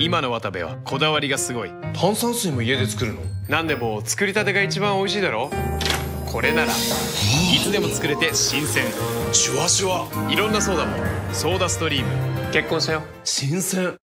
今の渡部はこだわりがすごい。炭酸水も家で作るの？何でも作りたてが一番美味しいだろ。これならいつでも作れて新鮮、シュワシュワ、いろんなソーダも。ソーダストリーム、結婚したよ。新鮮。